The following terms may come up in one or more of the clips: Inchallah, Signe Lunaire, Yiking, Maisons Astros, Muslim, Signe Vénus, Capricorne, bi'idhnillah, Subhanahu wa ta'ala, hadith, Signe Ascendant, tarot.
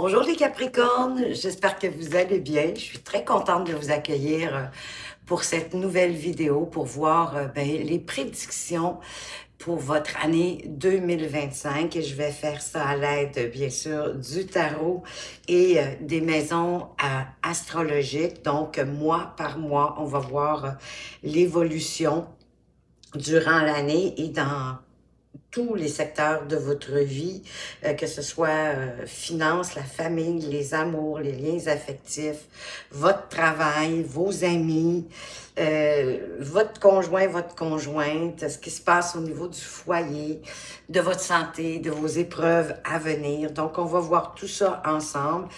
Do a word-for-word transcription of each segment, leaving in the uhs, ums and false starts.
Bonjour les Capricornes, j'espère que vous allez bien. Je suis très contente de vous accueillir pour cette nouvelle vidéo pour voir ben, les prédictions pour votre année deux mille vingt-cinq. Et je vais faire ça à l'aide, bien sûr, du tarot et des maisons euh, astrologiques. Donc, mois par mois, on va voir l'évolution durant l'année et dans tous les secteurs de votre vie, euh, que ce soit euh, finance, la famille, les amours, les liens affectifs, votre travail, vos amis, euh, votre conjoint, votre conjointe, ce qui se passe au niveau du foyer, de votre santé, de vos épreuves à venir. Donc, on va voir tout ça ensemble,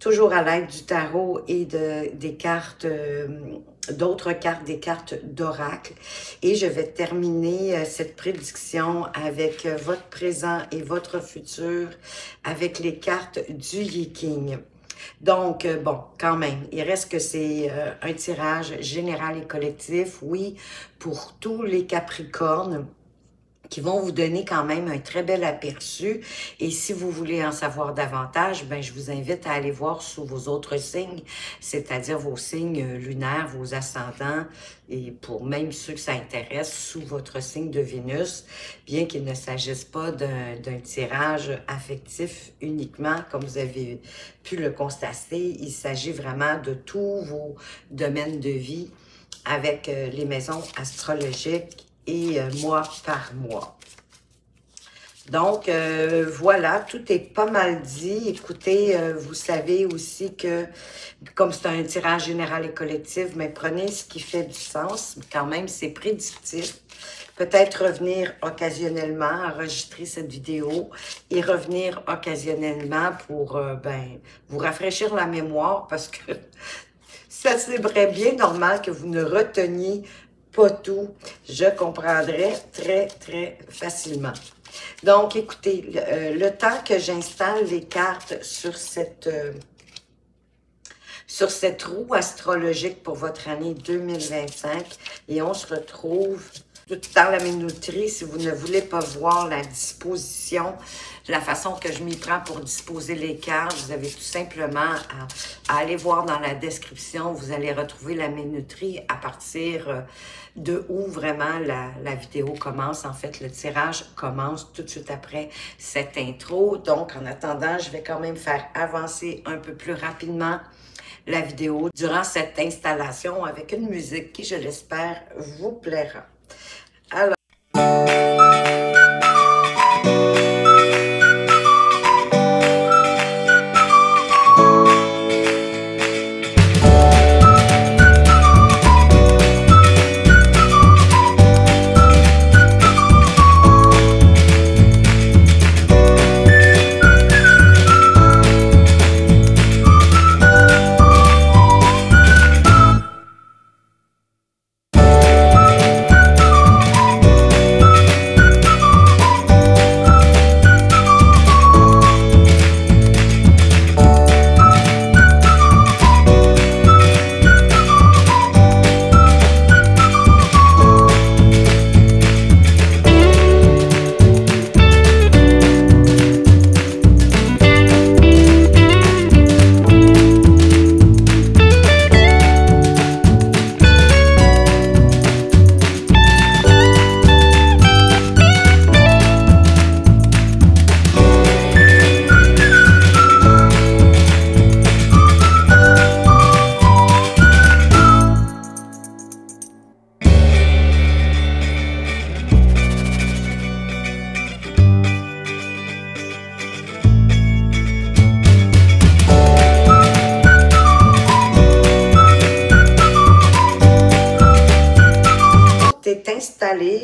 toujours à l'aide du tarot et de, des cartes euh, d'autres cartes, des cartes d'oracle. Et je vais terminer euh, cette prédiction avec euh, votre présent et votre futur avec les cartes du Yiking. Donc, euh, bon, quand même, il reste que c'est euh, un tirage général et collectif, oui, pour tous les Capricornes, qui vont vous donner quand même un très bel aperçu. Et si vous voulez en savoir davantage, ben je vous invite à aller voir sous vos autres signes, c'est-à-dire vos signes lunaires, vos ascendants, et pour même ceux que ça intéresse, sous votre signe de Vénus, bien qu'il ne s'agisse pas d'un tirage affectif uniquement, comme vous avez pu le constater. Il s'agit vraiment de tous vos domaines de vie avec les maisons astrologiques, et euh, mois par mois. Donc, euh, voilà, tout est pas mal dit. Écoutez, euh, vous savez aussi que, comme c'est un tirage général et collectif, mais prenez ce qui fait du sens. Quand même, c'est prédictif. Peut-être revenir occasionnellement, enregistrer cette vidéo et revenir occasionnellement pour, euh, ben, vous rafraîchir la mémoire parce que ça serait bien normal que vous ne reteniez pas tout, je comprendrais très, très facilement. Donc, écoutez, le, euh, le temps que j'installe les cartes sur cette, euh, sur cette roue astrologique pour votre année deux mille vingt-cinq, et on se retrouve tout dans la minuterie. Si vous ne voulez pas voir la disposition, la façon que je m'y prends pour disposer les cartes, vous avez tout simplement à, à aller voir dans la description. Vous allez retrouver la minuterie à partir de où vraiment la, la vidéo commence. En fait, le tirage commence tout de suite après cette intro. Donc, en attendant, je vais quand même faire avancer un peu plus rapidement la vidéo durant cette installation avec une musique qui, je l'espère, vous plaira. Alors,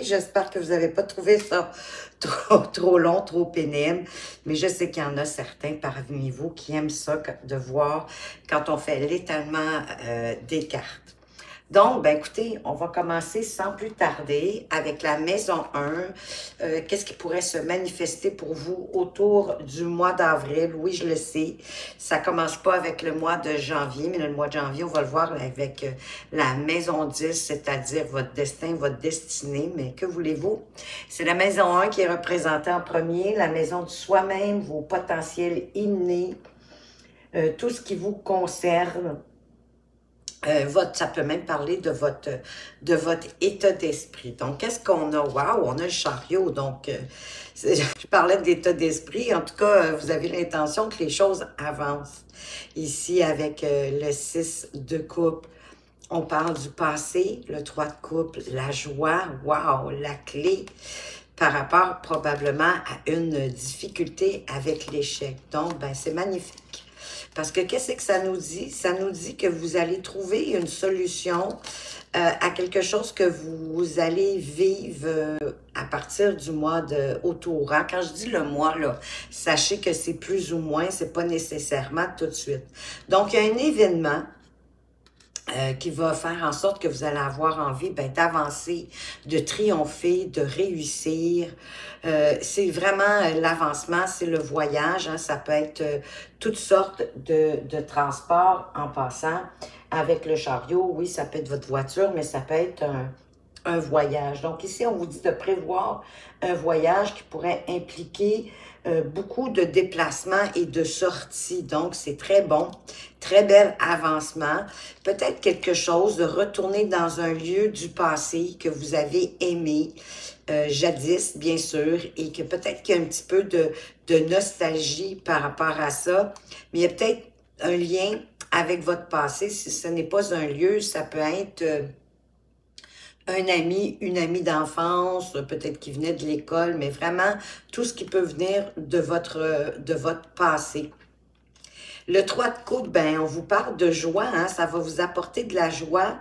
j'espère que vous n'avez pas trouvé ça trop, trop long, trop pénible, mais je sais qu'il y en a certains parmi vous qui aiment ça de voir quand on fait l'étalement euh, des cartes. Donc, ben écoutez, on va commencer sans plus tarder avec la maison un. Euh, Qu'est-ce qui pourrait se manifester pour vous autour du mois d'avril? Oui, je le sais, ça commence pas avec le mois de janvier, mais le mois de janvier, on va le voir avec la maison dix, c'est-à-dire votre destin, votre destinée, mais que voulez-vous? C'est la maison un qui est représentée en premier, la maison du soi-même, vos potentiels innés, euh, tout ce qui vous concerne. Euh, votre, ça peut même parler de votre, de votre état d'esprit. Donc, qu'est-ce qu'on a? Waouh, on a le chariot. Donc, euh, je parlais d'état d'esprit. En tout cas, vous avez l'intention que les choses avancent. Ici, avec euh, le six de coupe, on parle du passé, le trois de coupe, la joie. Waouh, la clé par rapport probablement à une difficulté avec l'échec. Donc, ben, c'est magnifique. Parce que qu'est-ce que ça nous dit? Ça nous dit que vous allez trouver une solution euh, à quelque chose que vous allez vivre euh, à partir du mois de Autouran. Quand je dis le mois, là, sachez que c'est plus ou moins, c'est pas nécessairement tout de suite. Donc, il y a un événement Euh, qui va faire en sorte que vous allez avoir envie ben, d'avancer, de triompher, de réussir. Euh, c'est vraiment euh, l'avancement, c'est le voyage. Hein, ça peut être euh, toutes sortes de, de transports en passant avec le chariot. Oui, ça peut être votre voiture, mais ça peut être un, un voyage. Donc ici, on vous dit de prévoir un voyage qui pourrait impliquer Euh, beaucoup de déplacements et de sorties. Donc, c'est très bon, très bel avancement. Peut-être quelque chose de retourner dans un lieu du passé que vous avez aimé, euh, jadis, bien sûr, et que peut-être qu'il y a un petit peu de, de nostalgie par rapport à ça. Mais il y a peut-être un lien avec votre passé. Si ce n'est pas un lieu, ça peut être Euh, un ami, une amie d'enfance, peut-être qui venait de l'école, mais vraiment tout ce qui peut venir de votre, de votre passé. Le trois de coupe, ben, on vous parle de joie, hein, ça va vous apporter de la joie.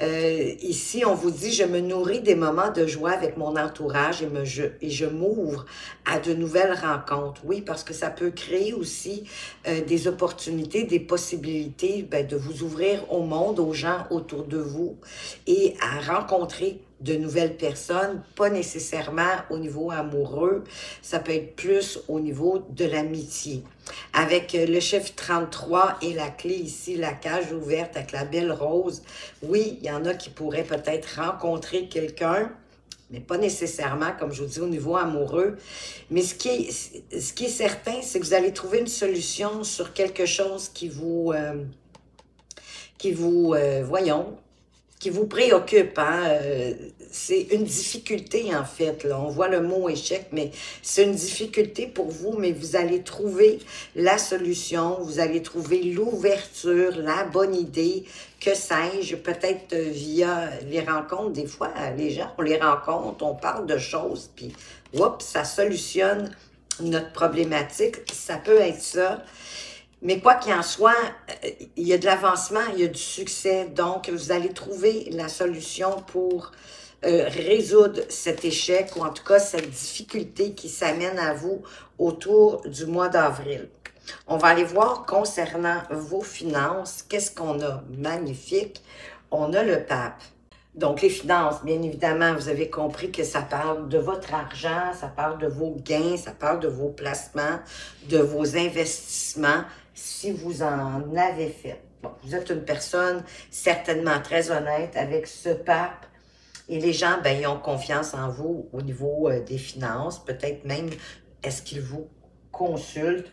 Euh, ici, on vous dit, je me nourris des moments de joie avec mon entourage et, me, je, et je m'ouvre à de nouvelles rencontres. Oui, parce que ça peut créer aussi euh, des opportunités, des possibilités ben, de vous ouvrir au monde, aux gens autour de vous et à rencontrer de nouvelles personnes, pas nécessairement au niveau amoureux, ça peut être plus au niveau de l'amitié. Avec le chiffre trente-trois et la clé ici, la cage ouverte avec la belle rose, oui, il y en a qui pourraient peut-être rencontrer quelqu'un, mais pas nécessairement, comme je vous dis, au niveau amoureux. Mais ce qui est, ce qui est certain, c'est que vous allez trouver une solution sur quelque chose qui vous, euh, qui vous, euh, voyons, qui vous préoccupe, hein? euh, c'est une difficulté en fait, là. On voit le mot échec, mais c'est une difficulté pour vous, mais vous allez trouver la solution, vous allez trouver l'ouverture, la bonne idée, que sais-je, peut-être via les rencontres, des fois, les gens, on les rencontre, on parle de choses, puis oups, ça solutionne notre problématique, ça peut être ça. Mais quoi qu'il en soit, il y a de l'avancement, il y a du succès. Donc, vous allez trouver la solution pour euh, résoudre cet échec ou en tout cas cette difficulté qui s'amène à vous autour du mois d'avril. On va aller voir concernant vos finances. Qu'est-ce qu'on a? Magnifique. On a le pape. Donc, les finances, bien évidemment, vous avez compris que ça parle de votre argent, ça parle de vos gains, ça parle de vos placements, de vos investissements, si vous en avez fait. Bon, vous êtes une personne certainement très honnête avec ce pape et les gens, ben, ils ont confiance en vous au niveau euh, des finances, peut-être même, est-ce qu'ils vous consultent,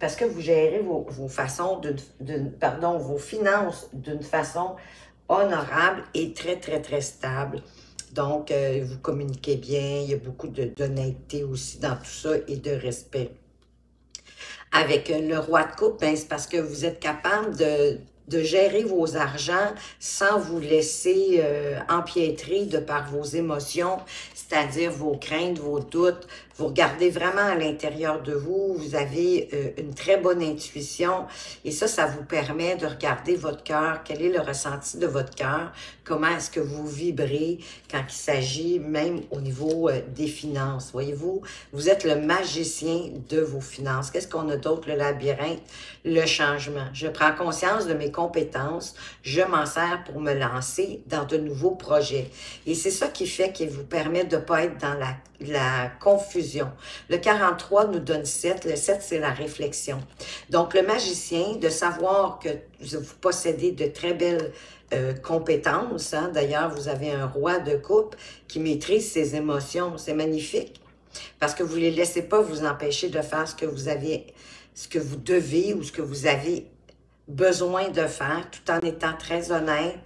parce que vous gérez vos, vos façons de, de, pardon, vos finances d'une façon honorable et très, très, très stable. Donc, euh, vous communiquez bien, il y a beaucoup d'honnêteté aussi dans tout ça et de respect. Avec le roi de coupe, ben, c'est parce que vous êtes capable de, de gérer vos argents sans vous laisser euh, empiétrer de par vos émotions, c'est-à-dire vos craintes, vos doutes. Vous regardez vraiment à l'intérieur de vous, vous avez euh, une très bonne intuition et ça, ça vous permet de regarder votre cœur, quel est le ressenti de votre cœur, comment est-ce que vous vibrez quand il s'agit même au niveau euh, des finances. Voyez-vous, vous êtes le magicien de vos finances. Qu'est-ce qu'on a d'autre? Le labyrinthe, le changement. Je prends conscience de mes compétences, je m'en sers pour me lancer dans de nouveaux projets. Et c'est ça qui fait qu'il vous permet de ne pas être dans la, la confusion. Le quarante-trois nous donne sept. Le sept, c'est la réflexion. Donc, le magicien, de savoir que vous possédez de très belles euh, compétences. Hein? D'ailleurs, vous avez un roi de coupe qui maîtrise ses émotions. C'est magnifique parce que vous ne les laissez pas vous empêcher de faire ce que vous avez ce que vous devez ou ce que vous avez besoin de faire, tout en étant très honnête.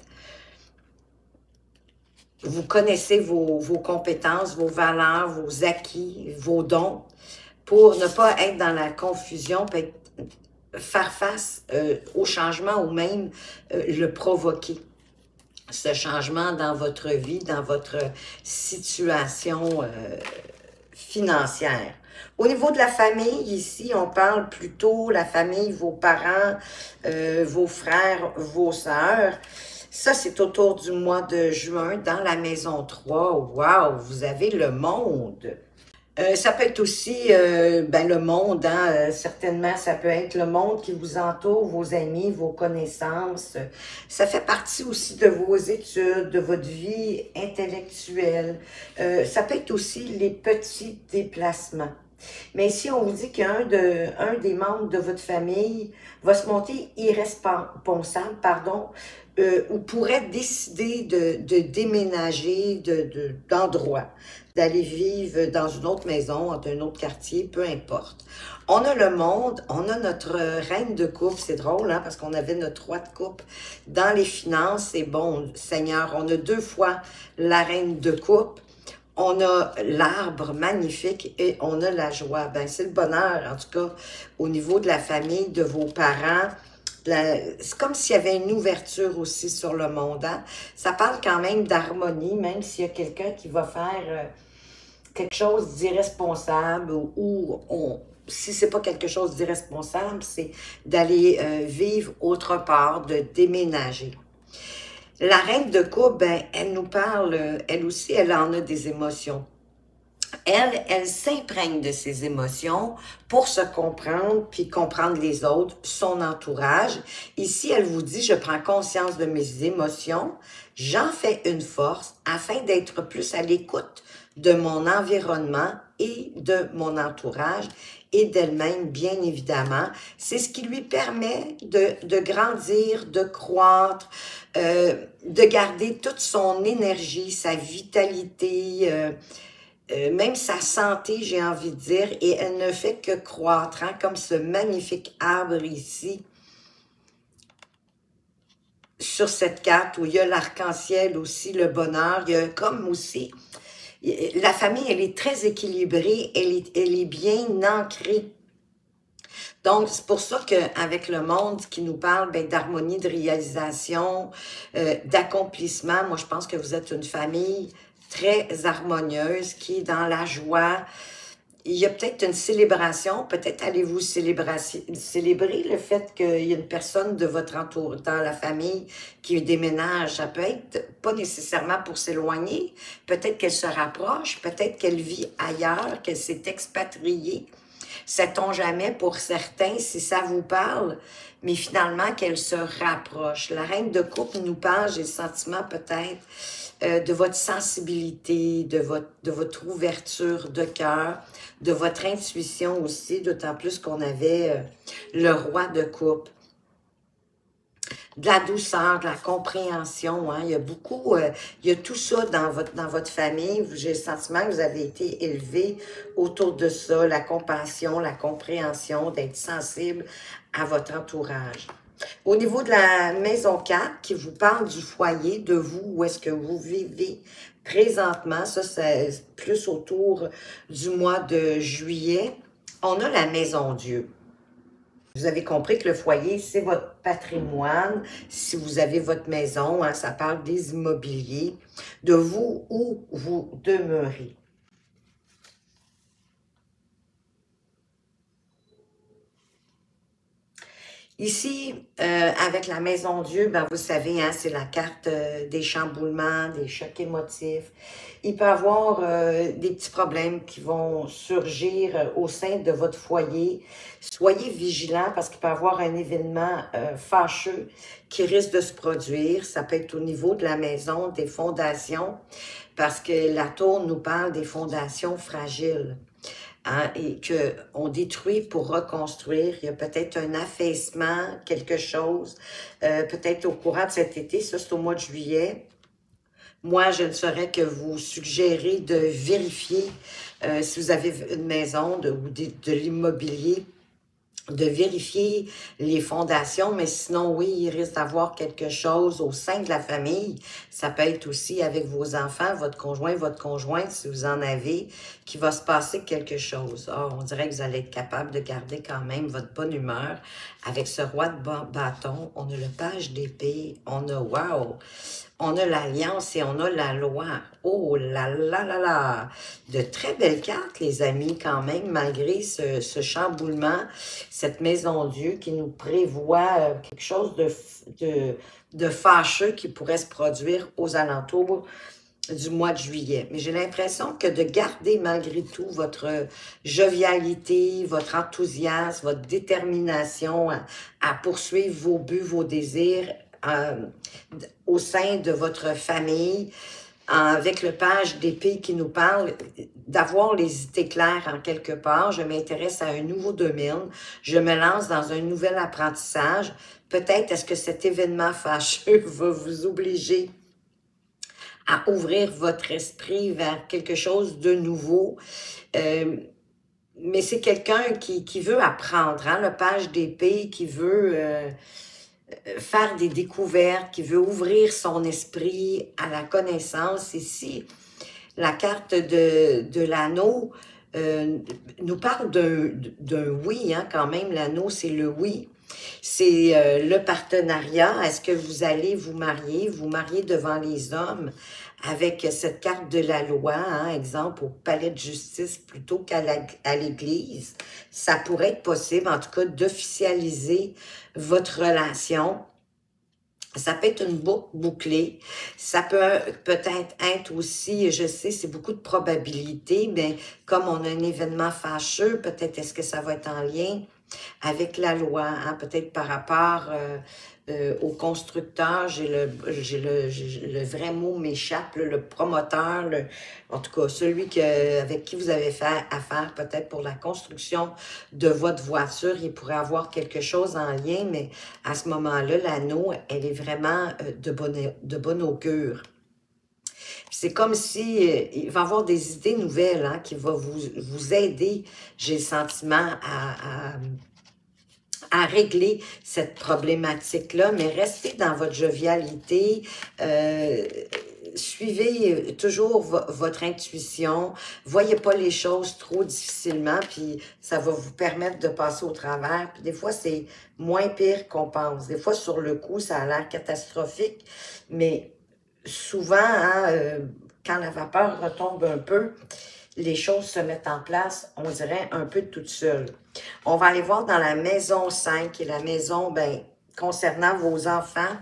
Vous connaissez vos, vos compétences, vos valeurs, vos acquis, vos dons, pour ne pas être dans la confusion, être, faire face euh, au changement ou même euh, le provoquer. Ce changement dans votre vie, dans votre situation euh, financière. Au niveau de la famille, ici, on parle plutôt la famille, vos parents, euh, vos frères, vos sœurs. Ça, c'est autour du mois de juin, dans la maison trois. Wow, vous avez le monde. Euh, ça peut être aussi euh, ben, le monde, hein, euh, certainement, ça peut être le monde qui vous entoure, vos amis, vos connaissances. Ça fait partie aussi de vos études, de votre vie intellectuelle. Euh, ça peut être aussi les petits déplacements. Mais ici, on vous dit qu'un de, un des membres de votre famille va se monter irresponsable, pardon, euh, ou pourrait décider de, de déménager d'endroit. De, de, d'aller vivre dans une autre maison, dans un autre quartier, peu importe. On a le monde, on a notre reine de coupe, c'est drôle, hein, parce qu'on avait notre roi de coupe dans les finances, c'est bon, Seigneur, on a deux fois la reine de coupe, on a l'arbre magnifique et on a la joie. Ben, c'est le bonheur, en tout cas, au niveau de la famille, de vos parents. C'est comme s'il y avait une ouverture aussi sur le monde. Hein? Ça parle quand même d'harmonie, même s'il y a quelqu'un qui va faire... Euh, quelque chose d'irresponsable ou, ou on, si c'est pas quelque chose d'irresponsable, c'est d'aller euh, vivre autre part, de déménager. La reine de coupe, ben, elle nous parle, euh, elle aussi, elle en a des émotions. Elle, elle s'imprègne de ses émotions pour se comprendre, puis comprendre les autres, son entourage. Ici, elle vous dit, je prends conscience de mes émotions, j'en fais une force afin d'être plus à l'écoute de mon environnement et de mon entourage et d'elle-même, bien évidemment. C'est ce qui lui permet de, de grandir, de croître, euh, de garder toute son énergie, sa vitalité, euh, euh, même sa santé, j'ai envie de dire, et elle ne fait que croître, hein, comme ce magnifique arbre ici. Sur cette carte où il y a l'arc-en-ciel aussi, le bonheur, il y a comme aussi... La famille, elle est très équilibrée, elle est, elle est bien ancrée. Donc, c'est pour ça qu'avec le monde qui nous parle ben, d'harmonie, de réalisation, euh, d'accomplissement, moi, je pense que vous êtes une famille très harmonieuse qui est dans la joie. Il y a peut-être une célébration, peut-être allez-vous célébrer le fait qu'il y a une personne de votre entourage, dans la famille, qui déménage. Ça peut être pas nécessairement pour s'éloigner, peut-être qu'elle se rapproche, peut-être qu'elle vit ailleurs, qu'elle s'est expatriée. Sait-on jamais pour certains si ça vous parle, mais finalement qu'elle se rapproche. La reine de coupe nous parle, j'ai le sentiment peut-être, Euh, de votre sensibilité, de votre, de votre ouverture de cœur, de votre intuition aussi, d'autant plus qu'on avait euh, le roi de coupe. De la douceur, de la compréhension, hein, il y a beaucoup, euh, il y a tout ça dans votre, dans votre famille. J'ai le sentiment que vous avez été élevé autour de ça, la compassion, la compréhension, d'être sensible à votre entourage. Au niveau de la maison quatre, qui vous parle du foyer, de vous, où est-ce que vous vivez présentement, ça c'est plus autour du mois de juillet, on a la maison Dieu. Vous avez compris que le foyer, c'est votre patrimoine, si vous avez votre maison, hein, ça parle des immobiliers, de vous, où vous demeurez. Ici, euh, avec la Maison Dieu, ben vous savez, hein, c'est la carte euh, des chamboulements, des chocs émotifs. Il peut y avoir euh, des petits problèmes qui vont surgir euh, au sein de votre foyer. Soyez vigilants parce qu'il peut y avoir un événement euh, fâcheux qui risque de se produire. Ça peut être au niveau de la maison, des fondations, parce que la tour nous parle des fondations fragiles. Hein, et qu'on détruit pour reconstruire, il y a peut-être un affaissement, quelque chose, euh, peut-être au courant de cet été, ça c'est au mois de juillet. Moi, je ne saurais que vous suggérer de vérifier euh, si vous avez une maison de, ou de, de l'immobilier, de vérifier les fondations, mais sinon, oui, il risque d'avoir quelque chose au sein de la famille. Ça peut être aussi avec vos enfants, votre conjoint, votre conjointe, si vous en avez, qu'il va se passer quelque chose. Or, on dirait que vous allez être capable de garder quand même votre bonne humeur. Avec ce roi de bâton, on a le page d'épée, on a « wow ». On a l'alliance et on a la loi. Oh là là là là! De très belles cartes, les amis, quand même, malgré ce, ce chamboulement, cette Maison-Dieu qui nous prévoit quelque chose de, de, de fâcheux qui pourrait se produire aux alentours du mois de juillet. Mais j'ai l'impression que de garder malgré tout votre jovialité, votre enthousiasme, votre détermination à, à poursuivre vos buts, vos désirs, Euh, au sein de votre famille, euh, avec le page d'épée qui nous parle, d'avoir les idées claires en quelque part. Je m'intéresse à un nouveau domaine, je me lance dans un nouvel apprentissage. Peut-être est-ce que cet événement fâcheux va vous obliger à ouvrir votre esprit vers quelque chose de nouveau. Euh, mais c'est quelqu'un qui, qui veut apprendre, hein, le page d'épée, qui veut... Euh, faire des découvertes, qui veut ouvrir son esprit à la connaissance. Ici, la carte de, de l'anneau euh, nous parle d'un oui, hein, quand même. L'anneau, c'est le oui. C'est euh, le partenariat. Est-ce que vous allez vous marier, vous marier devant les hommes avec cette carte de la loi, hein, exemple au palais de justice plutôt qu'à l'église? Ça pourrait être possible, en tout cas, d'officialiser votre relation. Ça peut être une boucle bouclée. Ça peut peut-être être aussi, je sais, c'est beaucoup de probabilités, mais comme on a un événement fâcheux, peut-être est-ce que ça va être en lien avec la loi, hein, peut-être par rapport euh, euh, au constructeur, j'ai le, le, le vrai mot m'échappe, le promoteur, le, en tout cas celui que, avec qui vous avez fait affaire peut-être pour la construction de votre voiture, il pourrait avoir quelque chose en lien, mais à ce moment-là, l'anneau, elle est vraiment de bonne, de bonne augure. C'est comme si euh, il va y avoir des idées nouvelles, hein, qui vont vous, vous aider, j'ai le sentiment, à, à, à régler cette problématique-là. Mais restez dans votre jovialité, euh, suivez toujours vo votre intuition, voyez pas les choses trop difficilement, puis ça va vous permettre de passer au travers. Puis des fois, c'est moins pire qu'on pense. Des fois, sur le coup, ça a l'air catastrophique, mais... souvent, hein, euh, quand la vapeur retombe un peu, les choses se mettent en place, on dirait, un peu toutes seules. On va aller voir dans la maison cinq, qui est la maison ben, concernant vos enfants,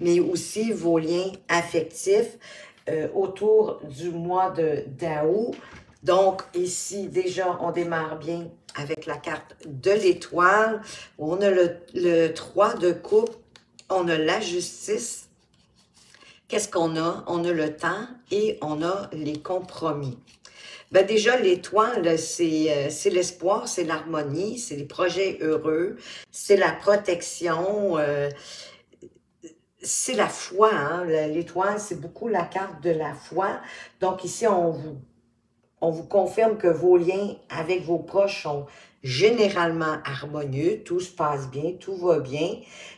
mais aussi vos liens affectifs euh, autour du mois d'août. Donc, ici, déjà, on démarre bien avec la carte de l'étoile. On a le, le trois de coupe, on a la justice. Qu'est-ce qu'on a? On a le temps et on a les compromis. Ben déjà, l'étoile, c'est euh, l'espoir, c'est l'harmonie, c'est les projets heureux, c'est la protection, euh, c'est la foi. Hein? L'étoile, c'est beaucoup la carte de la foi. Donc ici, on vous, on vous confirme que vos liens avec vos proches sont généralement harmonieux, tout se passe bien, tout va bien.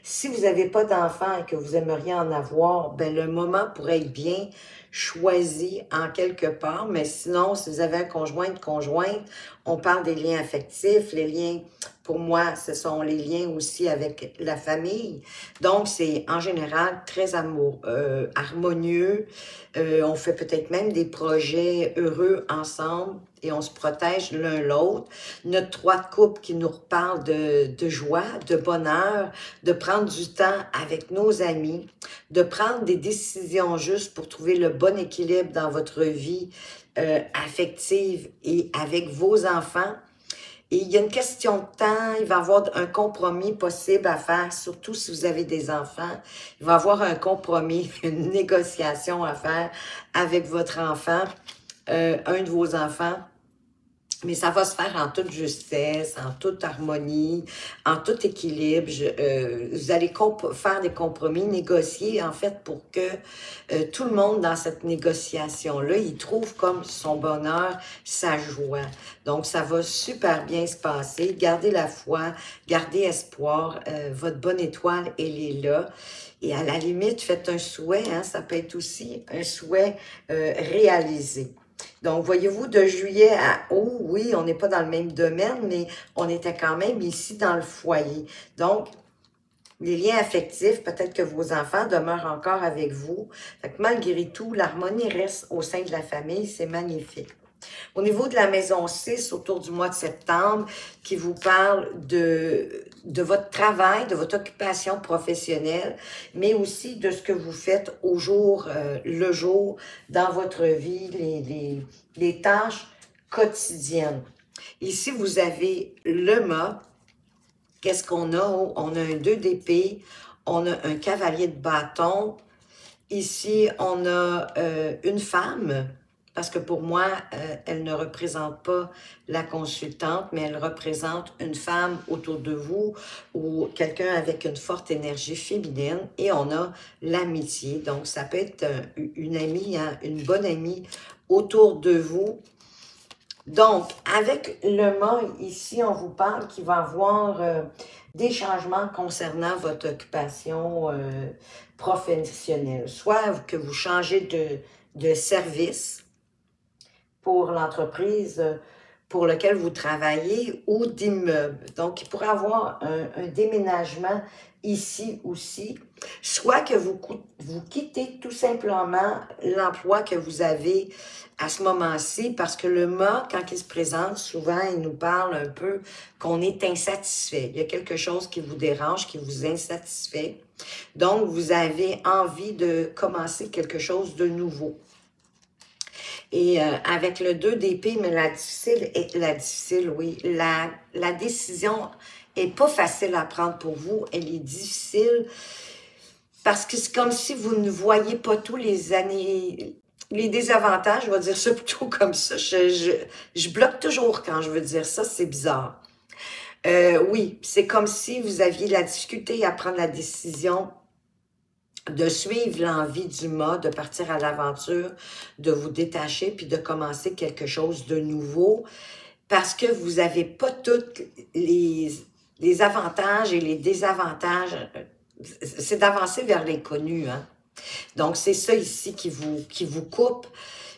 Si vous n'avez pas d'enfant et que vous aimeriez en avoir, ben le moment pourrait être bien choisi en quelque part, mais sinon, si vous avez un conjoint, une conjointe, on parle des liens affectifs, les liens, pour moi, ce sont les liens aussi avec la famille. Donc, c'est en général très amour, euh, harmonieux, euh, on fait peut-être même des projets heureux ensemble, et on se protège l'un l'autre. Notre trois de couple qui nous reparle de, de joie, de bonheur, de prendre du temps avec nos amis, de prendre des décisions justes pour trouver le bon équilibre dans votre vie euh, affective et avec vos enfants. Et il y a une question de temps, il va y avoir un compromis possible à faire, surtout si vous avez des enfants. Il va y avoir un compromis, une négociation à faire avec votre enfant, euh, un de vos enfants. Mais ça va se faire en toute justesse, en toute harmonie, en tout équilibre. Je, euh, vous allez faire des compromis, négocier, en fait, pour que euh, tout le monde, dans cette négociation-là, il trouve comme son bonheur, sa joie. Donc, ça va super bien se passer. Gardez la foi, gardez espoir. Euh, votre bonne étoile, elle est là. Et à la limite, faites un souhait. Hein, ça peut être aussi un souhait euh, réalisé. Donc, voyez-vous, de juillet à août, oui, on n'est pas dans le même domaine, mais on était quand même ici dans le foyer. Donc, les liens affectifs, peut-être que vos enfants demeurent encore avec vous. Fait que malgré tout, l'harmonie reste au sein de la famille, c'est magnifique. Au niveau de la maison six, autour du mois de septembre, qui vous parle de, de votre travail, de votre occupation professionnelle, mais aussi de ce que vous faites au jour, euh, le jour, dans votre vie, les, les, les tâches quotidiennes. Ici, vous avez le mât. Qu'est-ce qu'on a? On a un deux d'épée, on a un cavalier de bâton. Ici, on a euh, une femme. Parce que pour moi, euh, elle ne représente pas la consultante, mais elle représente une femme autour de vous ou quelqu'un avec une forte énergie féminine. Et on a l'amitié. Donc, ça peut être un, une amie, hein, une bonne amie autour de vous. Donc, avec le mât ici, on vous parle qu'il va y avoir euh, des changements concernant votre occupation euh, professionnelle. Soit que vous changez de, de service pour l'entreprise pour laquelle vous travaillez, ou d'immeubles. Donc, il pourrait y avoir un, un déménagement ici aussi, soit que vous, vous quittez tout simplement l'emploi que vous avez à ce moment-ci, parce que le mât, quand il se présente, souvent, il nous parle un peu qu'on est insatisfait. Il y a quelque chose qui vous dérange, qui vous insatisfait. Donc, vous avez envie de commencer quelque chose de nouveau. Et euh, avec le deux d'épée, mais la difficile, est, la difficile, oui, la, la décision n'est pas facile à prendre pour vous. Elle est difficile parce que c'est comme si vous ne voyez pas tous les années, les désavantages, je vais dire ça plutôt comme ça. Je, je, je bloque toujours quand je veux dire ça, c'est bizarre. Euh, oui, c'est comme si vous aviez la difficulté à prendre la décision de suivre l'envie du mât, de partir à l'aventure, de vous détacher puis de commencer quelque chose de nouveau parce que vous n'avez pas tous les, les avantages et les désavantages. C'est d'avancer vers l'inconnu. Hein? Donc, c'est ça ici qui vous, qui vous coupe,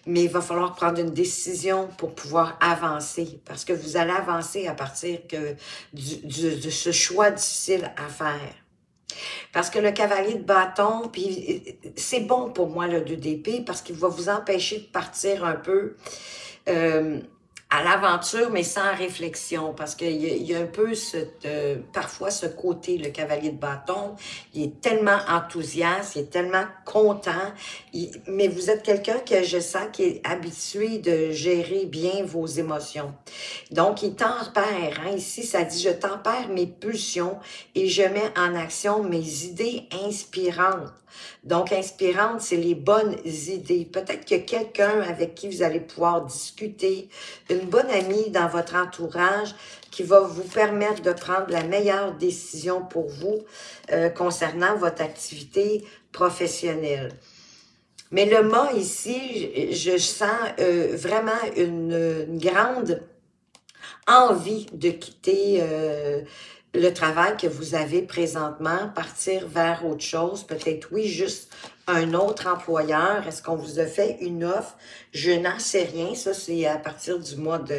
mais il va falloir prendre une décision pour pouvoir avancer parce que vous allez avancer à partir que, du, du, de ce choix difficile à faire. Parce que le cavalier de bâton, puis c'est bon pour moi le deux d'épée parce qu'il va vous empêcher de partir un peu euh, à l'aventure, mais sans réflexion. Parce qu'il y, y a un peu cette, euh, parfois ce côté, le cavalier de bâton, il est tellement enthousiaste, il est tellement content. Il, mais vous êtes quelqu'un que je sens qui est habitué de gérer bien vos émotions. Donc, il tempère. Hein? Ici, ça dit « je tempère mes pulsions et je mets en action mes idées inspirantes ». Donc, inspirante, c'est les bonnes idées. Peut-être que quelqu'un avec qui vous allez pouvoir discuter, une bonne amie dans votre entourage qui va vous permettre de prendre la meilleure décision pour vous euh, concernant votre activité professionnelle. Mais le mât ici, je, je sens euh, vraiment une, une grande envie de quitter euh, le travail que vous avez présentement, partir vers autre chose, peut-être, oui, juste un autre employeur. Est-ce qu'on vous a fait une offre? Je n'en sais rien. Ça, c'est à partir du mois de,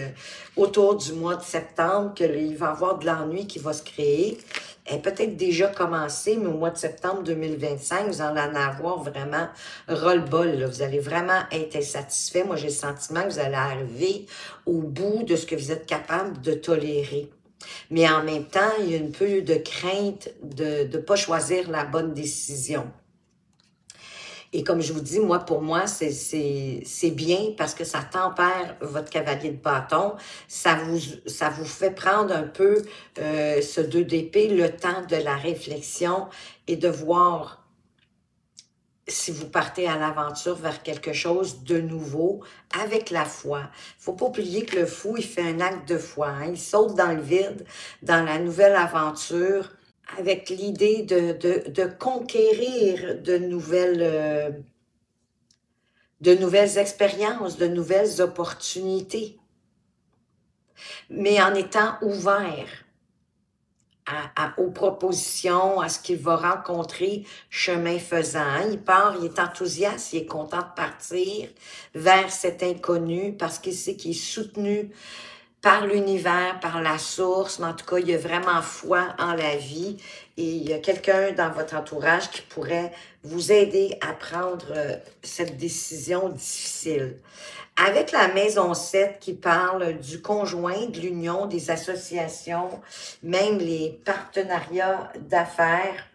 autour du mois de septembre qu'il va y avoir de l'ennui qui va se créer. Elle est peut-être déjà commencée, mais au mois de septembre deux mille vingt-cinq, vous allez en avoir vraiment ras-le-bol. Vous allez vraiment être insatisfait. Moi, j'ai le sentiment que vous allez arriver au bout de ce que vous êtes capable de tolérer. Mais en même temps, il y a un peu de crainte de ne pas choisir la bonne décision. Et comme je vous dis, moi, pour moi, c'est bien parce que ça tempère votre cavalier de bâton. Ça vous, ça vous fait prendre un peu euh, ce deux d'épée, le temps de la réflexion et de voir si vous partez à l'aventure vers quelque chose de nouveau, avec la foi. Il ne faut pas oublier que le fou, il fait un acte de foi. Hein? Il saute dans le vide, dans la nouvelle aventure, avec l'idée de, de, de conquérir de nouvelles, euh, de nouvelles expériences, de nouvelles opportunités. Mais en étant ouvert. À, à, aux propositions, à ce qu'il va rencontrer chemin faisant. Il part, il est enthousiaste, il est content de partir vers cet inconnu parce qu'il sait qu'il est soutenu par l'univers, par la source. Mais en tout cas, il a vraiment foi en la vie et il y a quelqu'un dans votre entourage qui pourrait vous aider à prendre cette décision difficile. Avec la maison sept qui parle du conjoint, de l'union, des associations, même les partenariats d'affaires,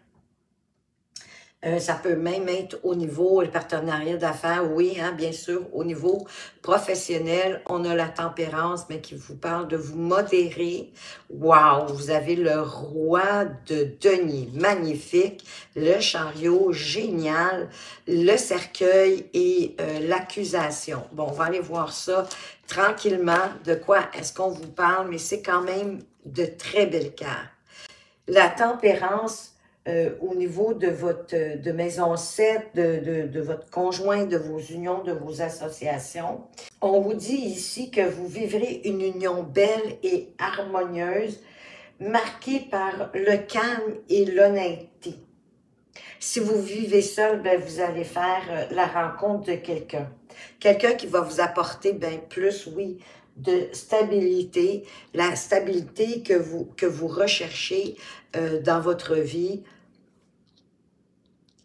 euh, ça peut même être au niveau, les partenariats d'affaires, oui, hein, bien sûr, au niveau professionnel, on a la tempérance, mais qui vous parle de vous modérer. Wow, vous avez le roi de deniers, magnifique, le chariot, génial, le cercueil et euh, l'accusation. Bon, on va aller voir ça tranquillement, de quoi est-ce qu'on vous parle, mais c'est quand même de très belles cartes. La tempérance, Euh, au niveau de votre de maison sept, de, de, de votre conjoint, de vos unions, de vos associations. On vous dit ici que vous vivrez une union belle et harmonieuse, marquée par le calme et l'honnêteté. Si vous vivez seul, ben, vous allez faire la rencontre de quelqu'un. Quelqu'un qui va vous apporter ben, plus, oui, de stabilité, la stabilité que vous, que vous recherchez euh, dans votre vie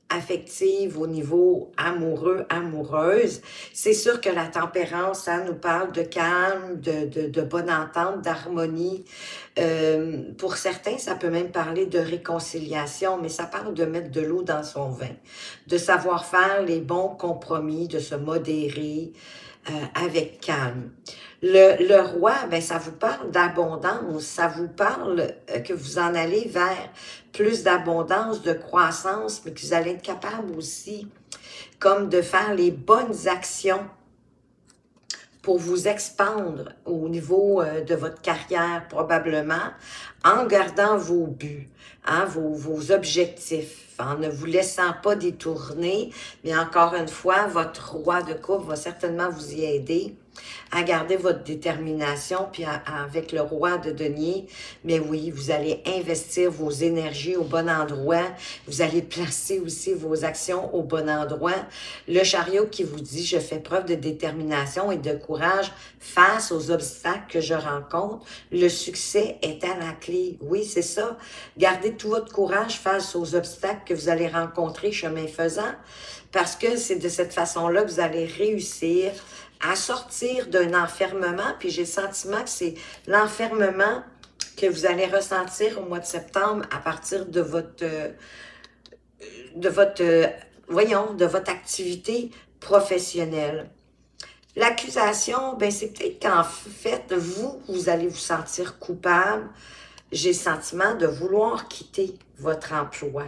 affective, au niveau amoureux, amoureuse. C'est sûr que la tempérance, ça nous parle de calme, de, de, de bonne entente, d'harmonie. Euh, pour certains, ça peut même parler de réconciliation, mais ça parle de mettre de l'eau dans son vin, de savoir faire les bons compromis, de se modérer, Euh, avec calme. Le, le roi, ben, ça vous parle d'abondance, ça vous parle euh, que vous en allez vers plus d'abondance, de croissance, mais que vous allez être capable aussi comme de faire les bonnes actions pour vous expandre au niveau euh, de votre carrière probablement, en gardant vos buts, hein, vos, vos objectifs. En ne vous laissant pas détourner, mais encore une fois, votre roi de coupe va certainement vous y aider à garder votre détermination, puis à, à, avec le roi de denier, mais oui, vous allez investir vos énergies au bon endroit, vous allez placer aussi vos actions au bon endroit. Le chariot qui vous dit « Je fais preuve de détermination et de courage face aux obstacles que je rencontre, le succès est à la clé. » Oui, c'est ça. Gardez tout votre courage face aux obstacles que vous allez rencontrer chemin faisant, parce que c'est de cette façon-là que vous allez réussir à sortir d'un enfermement, puis j'ai le sentiment que c'est l'enfermement que vous allez ressentir au mois de septembre à partir de votre, euh, de votre, euh, voyons, de votre activité professionnelle. L'accusation, ben c'est peut-être qu'en fait, vous, vous allez vous sentir coupable. J'ai le sentiment de vouloir quitter votre emploi.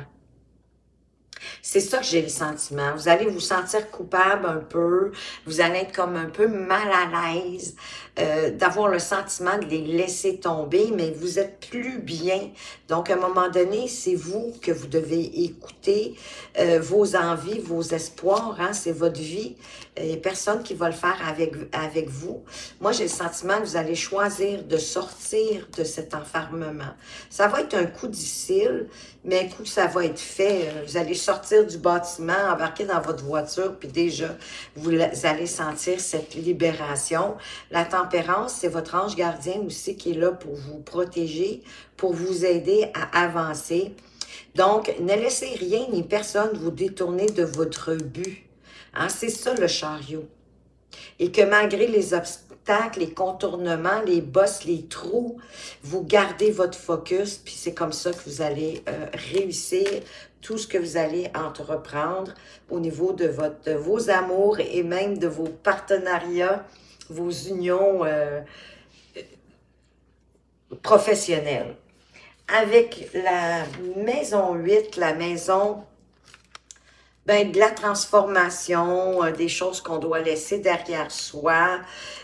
C'est ça que j'ai le sentiment. Vous allez vous sentir coupable un peu, vous allez être comme un peu mal à l'aise, euh, d'avoir le sentiment de les laisser tomber, mais vous êtes plus bien. Donc, à un moment donné, c'est vous que vous devez écouter, euh, vos envies, vos espoirs, hein, c'est votre vie. Il n'y a personne qui va le faire avec, avec vous. Moi, j'ai le sentiment que vous allez choisir de sortir de cet enfermement. Ça va être un coup difficile, mais un coup que ça va être fait, vous allez sortir du bâtiment, embarquer dans votre voiture, puis déjà, vous allez sentir cette libération. La tempérance, c'est votre ange gardien aussi qui est là pour vous protéger, pour vous aider à avancer. Donc, ne laissez rien ni personne vous détourner de votre but. Hein, c'est ça le chariot. Et que malgré les obstacles, les contournements, les bosses, les trous, vous gardez votre focus, puis c'est comme ça que vous allez euh, réussir tout ce que vous allez entreprendre au niveau de, votre, de vos amours et même de vos partenariats, vos unions euh, professionnelles. Avec la maison huit, la maison ben, de la transformation, euh, des choses qu'on doit laisser derrière soi,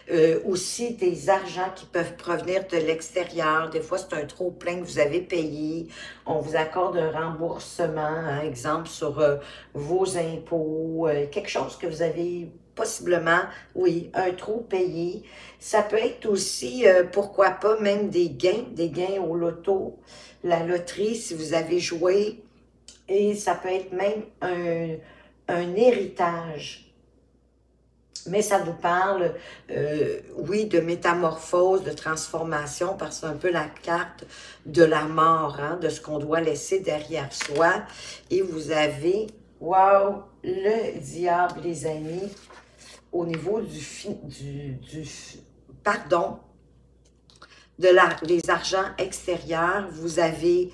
euh, aussi des argents qui peuvent provenir de l'extérieur. Des fois, c'est un trop-plein que vous avez payé. On vous accorde un remboursement, hein, exemple, sur euh, vos impôts, euh, quelque chose que vous avez possiblement, oui, un trop payé. Ça peut être aussi, euh, pourquoi pas, même des gains, des gains au loto, la loterie, si vous avez joué. Et ça peut être même un, un héritage. Mais ça nous parle, euh, oui, de métamorphose, de transformation, parce que c'est un peu la carte de la mort, hein, de ce qu'on doit laisser derrière soi. Et vous avez, wow, le diable, les amis, au niveau du, du, du pardon, de la, les argents extérieurs, vous avez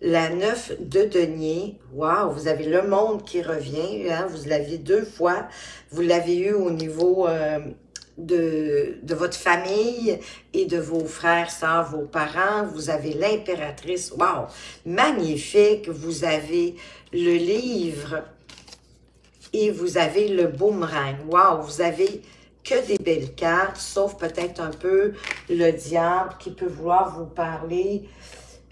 la neuf de denier. Wow, vous avez le monde qui revient, hein, vous l'avez deux fois, vous l'avez eu au niveau euh, de, de votre famille et de vos frères, sœurs, vos parents, vous avez l'impératrice, wow, magnifique, vous avez le livre et vous avez le boomerang, wow, vous avez que des belles cartes, sauf peut-être un peu le diable qui peut vouloir vous parler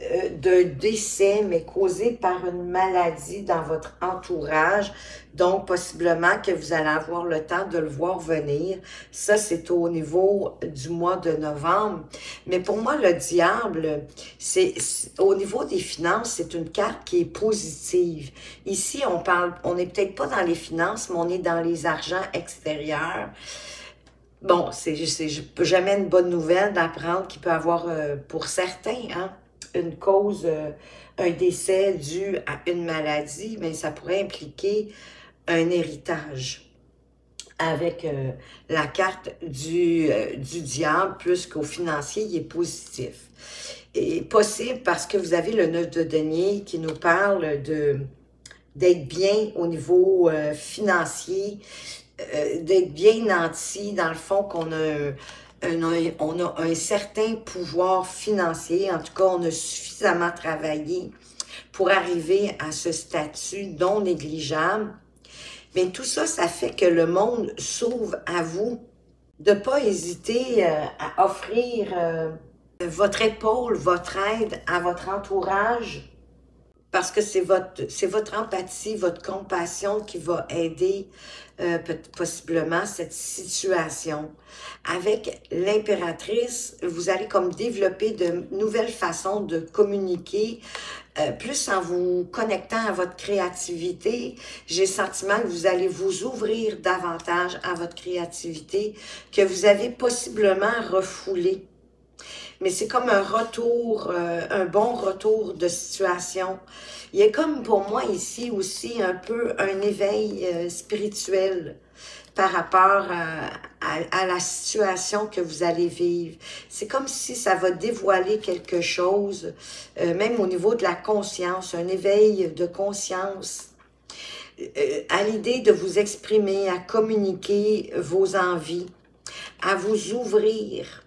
euh, d'un décès, mais causé par une maladie dans votre entourage. Donc, possiblement que vous allez avoir le temps de le voir venir. Ça, c'est au niveau du mois de novembre. Mais pour moi, le diable, c'est au niveau des finances, c'est une carte qui est positive. Ici, on parle, on n'est peut-être pas dans les finances, mais on est dans les argents extérieurs. Bon, c'est jamais une bonne nouvelle d'apprendre qu'il peut y avoir, euh, pour certains, hein, une cause, euh, un décès dû à une maladie, mais ça pourrait impliquer un héritage avec euh, la carte du, euh, du diable, plus qu'au financier, il est positif. Et possible parce que vous avez le neuf de denier qui nous parle de d'être bien au niveau euh, financier, euh, d'être bien nanti, dans le fond, qu'on a un, un, on a un certain pouvoir financier. En tout cas, on a suffisamment travaillé pour arriver à ce statut non négligeable. Mais tout ça, ça fait que le monde s'ouvre à vous. De ne pas hésiter à offrir votre épaule, votre aide à votre entourage, parce que c'est votre, c'est votre empathie, votre compassion qui va aider euh, possiblement cette situation. Avec l'impératrice, vous allez comme développer de nouvelles façons de communiquer, euh, plus en vous connectant à votre créativité. J'ai le sentiment que vous allez vous ouvrir davantage à votre créativité que vous avez possiblement refoulée. Mais c'est comme un retour, euh, un bon retour de situation. Il y a comme pour moi ici aussi un peu un éveil euh, spirituel par rapport à, à, à la situation que vous allez vivre. C'est comme si ça va dévoiler quelque chose, euh, même au niveau de la conscience, un éveil de conscience. Euh, à l'idée de vous exprimer, à communiquer vos envies, à vous ouvrir.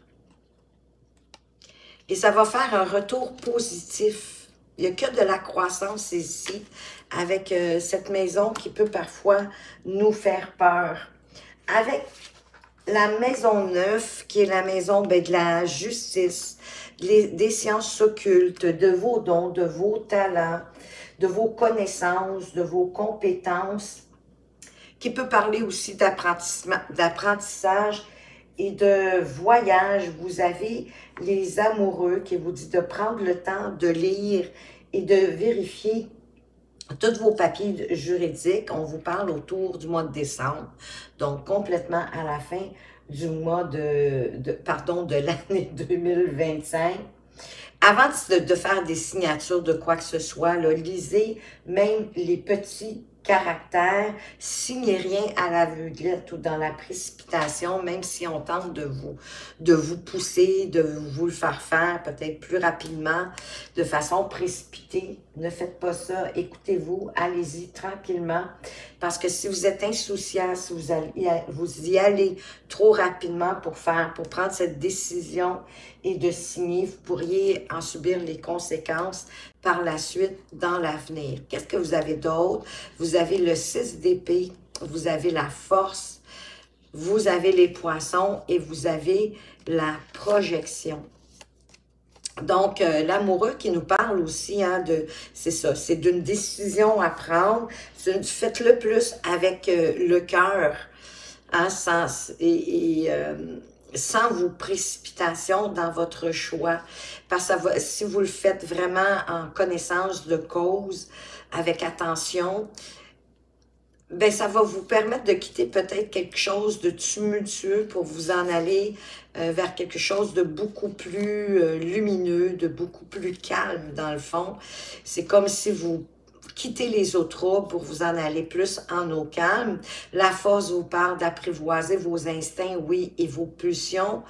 Et ça va faire un retour positif. Il n'y a que de la croissance ici, avec euh, cette maison qui peut parfois nous faire peur. Avec la maison neuf, qui est la maison ben, de la justice, les, des sciences occultes, de vos dons, de vos talents, de vos connaissances, de vos compétences, qui peut parler aussi d'apprentissage, et de voyage. Vous avez les amoureux qui vous disent de prendre le temps de lire et de vérifier tous vos papiers juridiques. On vous parle autour du mois de décembre, donc complètement à la fin du mois de, de pardon, de l'année deux mille vingt-cinq. Avant de, de faire des signatures de quoi que ce soit, là, lisez même les petits caractère, signez rien à l'aveuglette ou dans la précipitation, même si on tente de vous, de vous pousser, de vous le faire faire peut-être plus rapidement, de façon précipitée. Ne faites pas ça, écoutez-vous, allez-y tranquillement, parce que si vous êtes insouciant, si vous, allez, vous y allez trop rapidement pour faire, pour prendre cette décision et de signer, vous pourriez en subir les conséquences par la suite dans l'avenir. Qu'est-ce que vous avez d'autre? Vous avez le six d'épée, vous avez la force, vous avez les poissons et vous avez la projection. Donc, euh, l'amoureux qui nous parle aussi, hein, de, c'est ça, c'est d'une décision à prendre. Faites-le plus avec euh, le cœur, hein, sans, et, et, euh, sans vos précipitations dans votre choix. Parce que si vous le faites vraiment en connaissance de cause, avec attention, ben ça va vous permettre de quitter peut-être quelque chose de tumultueux pour vous en aller euh, vers quelque chose de beaucoup plus euh, lumineux, de beaucoup plus calme dans le fond. C'est comme si vous quittez les eaux troubles pour vous en aller plus en eau calme. La force vous parle d'apprivoiser vos instincts, oui, et vos pulsions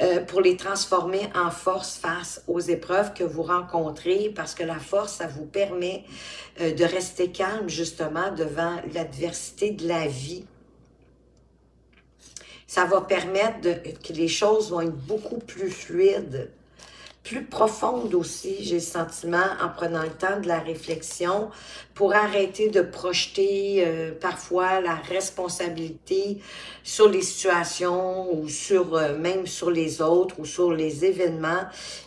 euh, pour les transformer en force face aux épreuves que vous rencontrez, parce que la force, ça vous permet euh, de rester calme justement devant l'adversité de la vie. Ça va permettre de, que les choses vont être beaucoup plus fluides, plus profonde aussi, j'ai le sentiment, en prenant le temps de la réflexion, pour arrêter de projeter euh, parfois la responsabilité sur les situations ou sur euh, même sur les autres ou sur les événements,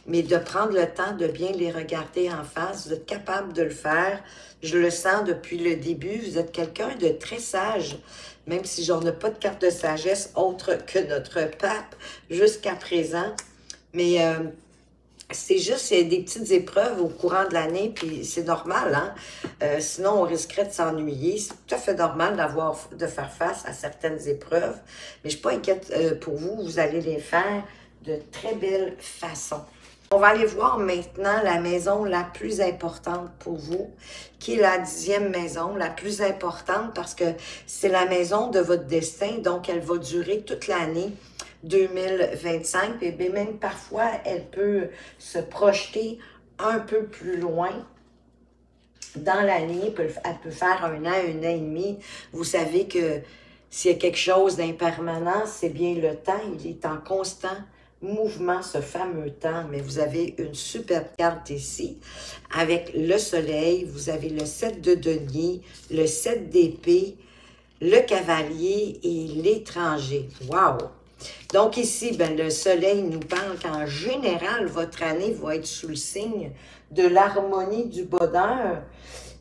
mais de prendre le temps de bien les regarder en face. Vous êtes capable de le faire. Je le sens depuis le début. Vous êtes quelqu'un de très sage, même si j'en ai pas de carte de sagesse autre que notre pape jusqu'à présent. Mais... Euh, c'est juste des petites épreuves au courant de l'année, puis c'est normal, hein? Euh, sinon, on risquerait de s'ennuyer. C'est tout à fait normal d'avoir de faire face à certaines épreuves. Mais je ne suis pas inquiète euh, pour vous. Vous allez les faire de très belle façon. On va aller voir maintenant la maison la plus importante pour vous, qui est la dixième maison, la plus importante parce que c'est la maison de votre destin, donc elle va durer toute l'année deux mille vingt-cinq, et bien même parfois, elle peut se projeter un peu plus loin dans l'année. Elle peut faire un an, un an et demi. Vous savez que s'il y a quelque chose d'impermanent, c'est bien le temps. Il est en constant mouvement, ce fameux temps. Mais vous avez une superbe carte ici avec le soleil. Vous avez le sept de denier, le sept d'épée, le cavalier et l'étranger. Wow! Donc ici, ben, le soleil nous parle qu'en général, votre année va être sous le signe de l'harmonie du bonheur,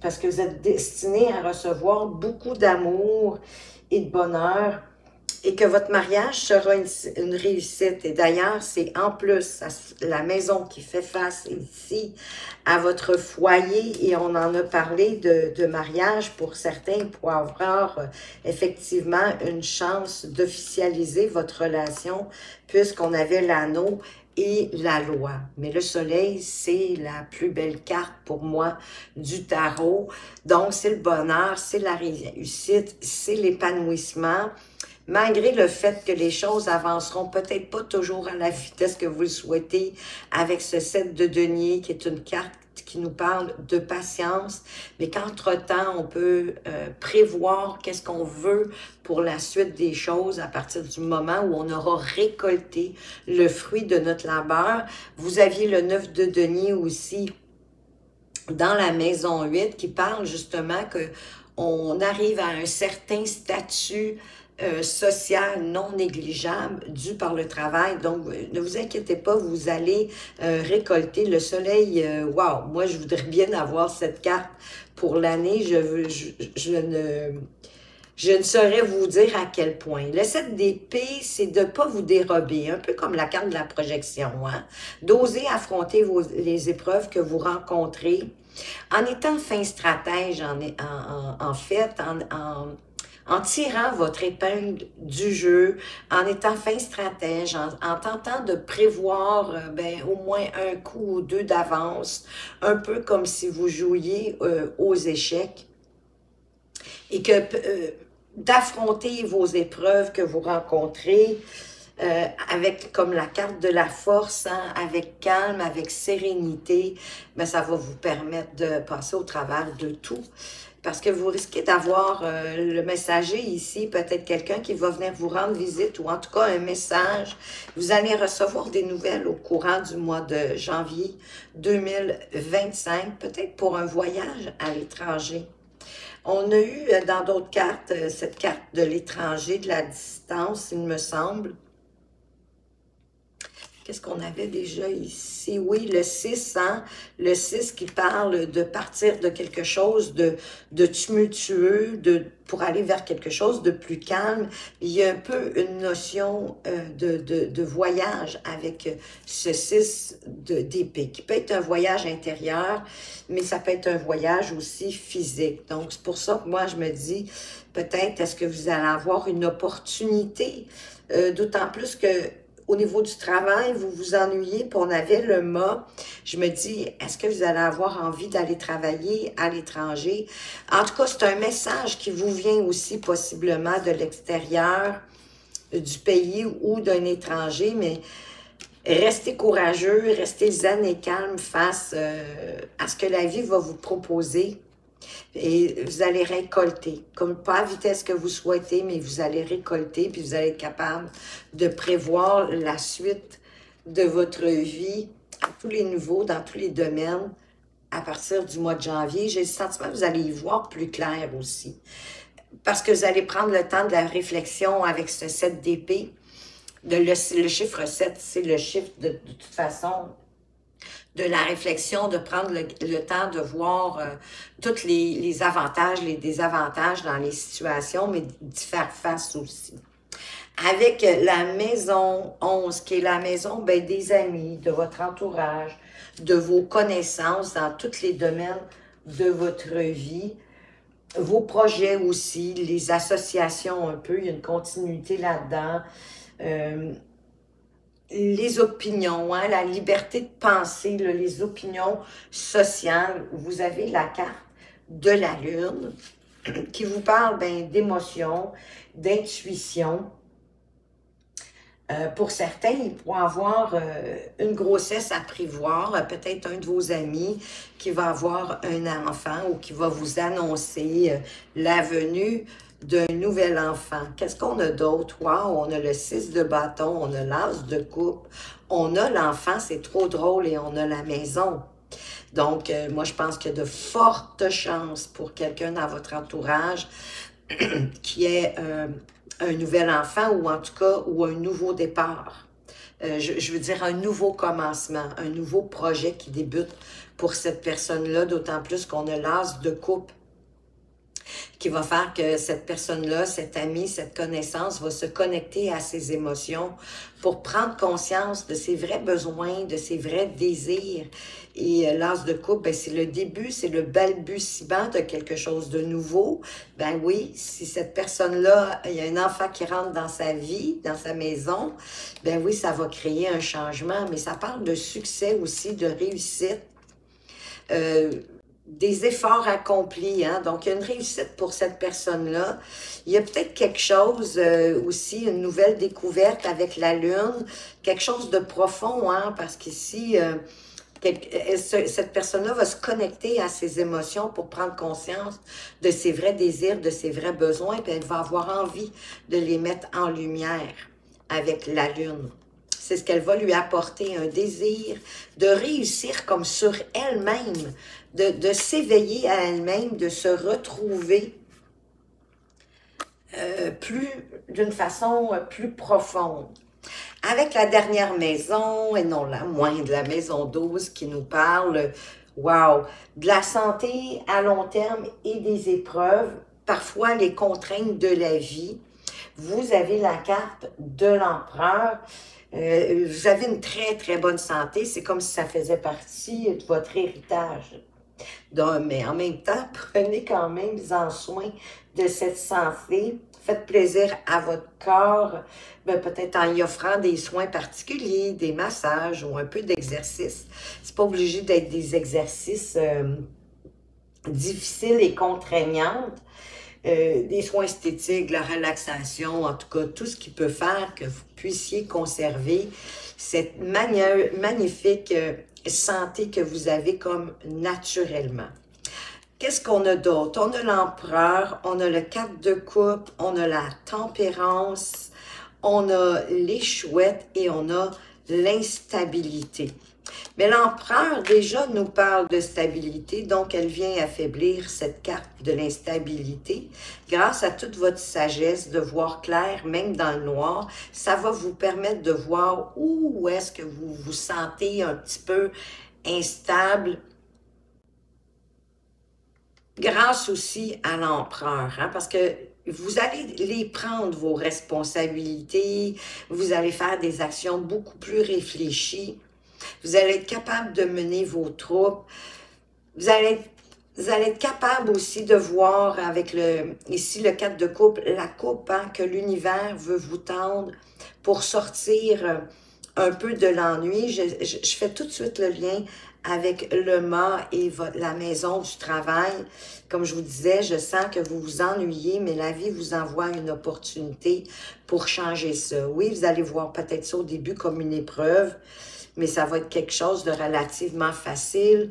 parce que vous êtes destiné à recevoir beaucoup d'amour et de bonheur, et que votre mariage sera une, une réussite. Et d'ailleurs, c'est en plus la maison qui fait face ici à votre foyer, et on en a parlé de, de mariage pour certains, pour avoir euh, effectivement une chance d'officialiser votre relation, puisqu'on avait l'anneau et la loi. Mais le soleil, c'est la plus belle carte pour moi du tarot. Donc, c'est le bonheur, c'est la réussite, c'est l'épanouissement. Malgré le fait que les choses avanceront peut-être pas toujours à la vitesse que vous le souhaitez, avec ce sept de denier qui est une carte qui nous parle de patience, mais qu'entre-temps, on peut euh, prévoir qu'est-ce qu'on veut pour la suite des choses à partir du moment où on aura récolté le fruit de notre labeur. Vous aviez le neuf de denier aussi dans la maison huit qui parle justement qu'on arrive à un certain statut Euh, social non négligeable dû par le travail. Donc, ne vous inquiétez pas, vous allez euh, récolter le soleil. Euh, wow! Moi, je voudrais bien avoir cette carte pour l'année. Je, veux, je, je ne... Je ne saurais vous dire à quel point. Le sept d'épée, c'est de ne pas vous dérober, un peu comme la carte de la projection, hein? D'oser affronter vos, les épreuves que vous rencontrez en étant fin stratège, en, en, en, en fait, en... en en tirant votre épingle du jeu, en étant fin stratège, en, en tentant de prévoir euh, ben, au moins un coup ou deux d'avance, un peu comme si vous jouiez euh, aux échecs, et que euh, d'affronter vos épreuves que vous rencontrez euh, avec comme la carte de la force, hein, avec calme, avec sérénité, ben, ça va vous permettre de passer au travers de tout. Parce que vous risquez d'avoir euh, le messager ici, peut-être quelqu'un qui va venir vous rendre visite ou en tout cas un message. Vous allez recevoir des nouvelles au courant du mois de janvier deux mille vingt-cinq, peut-être pour un voyage à l'étranger. On a eu dans d'autres cartes, cette carte de l'étranger, de la distance, il me semble. Qu'est-ce qu'on avait déjà ici? Oui, le six, hein? Le six qui parle de partir de quelque chose de, de tumultueux, de, pour aller vers quelque chose de plus calme. Il y a un peu une notion euh, de, de, de voyage avec ce six d'épée, qui peut être un voyage intérieur, mais ça peut être un voyage aussi physique. Donc, c'est pour ça que moi, je me dis, peut-être, est-ce que vous allez avoir une opportunité? Euh, d'autant plus que au niveau du travail, vous vous ennuyez, puis on avait le mât. Je me dis, est-ce que vous allez avoir envie d'aller travailler à l'étranger? En tout cas, c'est un message qui vous vient aussi possiblement de l'extérieur du pays ou d'un étranger, mais restez courageux, restez zen et calme face euh, à ce que la vie va vous proposer. Et vous allez récolter, comme pas à vitesse que vous souhaitez, mais vous allez récolter, puis vous allez être capable de prévoir la suite de votre vie à tous les niveaux, dans tous les domaines, à partir du mois de janvier. J'ai le sentiment que vous allez y voir plus clair aussi, parce que vous allez prendre le temps de la réflexion avec ce sept d'épée. Le, le chiffre sept, c'est le chiffre de, de toute façon... de la réflexion, de prendre le, le temps de voir euh, tous les, les avantages, les désavantages dans les situations, mais d'y faire face aussi. Avec la maison onze, qui est la maison ben, des amis, de votre entourage, de vos connaissances dans tous les domaines de votre vie, vos projets aussi, les associations un peu, il y a une continuité là-dedans, euh, les opinions, hein, la liberté de penser, là, les opinions sociales. Vous avez la carte de la Lune qui vous parle ben, d'émotion, d'intuition. Euh, pour certains, il pourrait avoir euh, une grossesse à prévoir, peut-être un de vos amis qui va avoir un enfant ou qui va vous annoncer euh, la venue d'un nouvel enfant. Qu'est-ce qu'on a d'autre? Wow, on a le six de bâton, on a l'as de coupe, on a l'enfant, c'est trop drôle, et on a la maison. Donc, euh, moi, je pense qu'il y a de fortes chances pour quelqu'un dans votre entourage qui ait euh, un nouvel enfant ou en tout cas, ou un nouveau départ. Euh, je, je veux dire un nouveau commencement, un nouveau projet qui débute pour cette personne-là, d'autant plus qu'on a l'as de coupe, qui va faire que cette personne-là, cette amie, cette connaissance va se connecter à ses émotions pour prendre conscience de ses vrais besoins, de ses vrais désirs. Et l'as de coupe, ben, c'est le début, c'est le balbutiement de quelque chose de nouveau. Ben oui, si cette personne-là, il y a un enfant qui rentre dans sa vie, dans sa maison, ben oui, ça va créer un changement. Mais ça parle de succès aussi, de réussite. Euh, des efforts accomplis, hein? Donc il y a une réussite pour cette personne-là. Il y a peut-être quelque chose euh, aussi, une nouvelle découverte avec la Lune, quelque chose de profond, hein? Parce qu'ici, euh, cette personne-là va se connecter à ses émotions pour prendre conscience de ses vrais désirs, de ses vrais besoins, puis elle va avoir envie de les mettre en lumière avec la Lune. C'est ce qu'elle va lui apporter, un désir de réussir comme sur elle-même, de, de s'éveiller à elle-même, de se retrouver euh, plus d'une façon plus profonde. Avec la dernière maison, et non la moindre, la maison douze qui nous parle, wow, de la santé à long terme et des épreuves, parfois les contraintes de la vie. Vous avez la carte de l'empereur. Euh, vous avez une très, très bonne santé. C'est comme si ça faisait partie de votre héritage. Donc, mais en même temps, prenez quand même en soin de cette santé. Faites plaisir à votre corps, ben, peut-être en y offrant des soins particuliers, des massages ou un peu d'exercice. C'est pas obligé d'être des exercices euh, difficiles et contraignants. euh, des soins esthétiques, de la relaxation, en tout cas, tout ce qui peut faire que vous puissiez conserver cette magnifique euh, santé que vous avez comme naturellement. Qu'est-ce qu'on a d'autre? On a l'empereur, on a le quatre de coupe, on a la tempérance, on a les chouettes et on a l'instabilité. Mais l'empereur, déjà, nous parle de stabilité, donc elle vient affaiblir cette carte de l'instabilité. Grâce à toute votre sagesse de voir clair, même dans le noir, ça va vous permettre de voir où est-ce que vous vous sentez un petit peu instable, grâce aussi à l'empereur, hein, parce que vous allez les prendre, vos responsabilités, vous allez faire des actions beaucoup plus réfléchies. Vous allez être capable de mener vos troupes. Vous allez, vous allez être capable aussi de voir avec le, ici le quatre de coupe, la coupe hein, que l'univers veut vous tendre pour sortir un peu de l'ennui. Je, je, je fais tout de suite le lien avec le mât et votre, la maison du travail. Comme je vous disais, je sens que vous vous ennuyez, mais la vie vous envoie une opportunité pour changer ça. Oui, vous allez voir peut-être ça au début comme une épreuve, mais ça va être quelque chose de relativement facile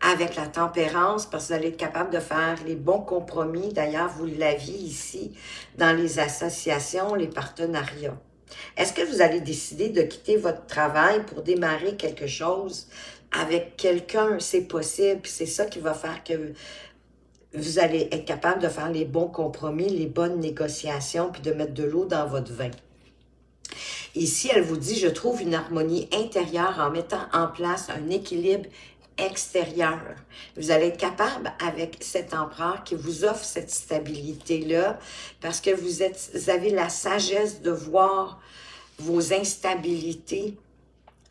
avec la tempérance, parce que vous allez être capable de faire les bons compromis. D'ailleurs, vous l'aviez ici dans les associations, les partenariats. Est-ce que vous allez décider de quitter votre travail pour démarrer quelque chose avec quelqu'un? C'est possible, puis c'est ça qui va faire que vous allez être capable de faire les bons compromis, les bonnes négociations, puis de mettre de l'eau dans votre vin. Ici, elle vous dit, je trouve une harmonie intérieure en mettant en place un équilibre extérieur. Vous allez être capable avec cet empereur qui vous offre cette stabilité-là parce que vous, êtes, vous avez la sagesse de voir vos instabilités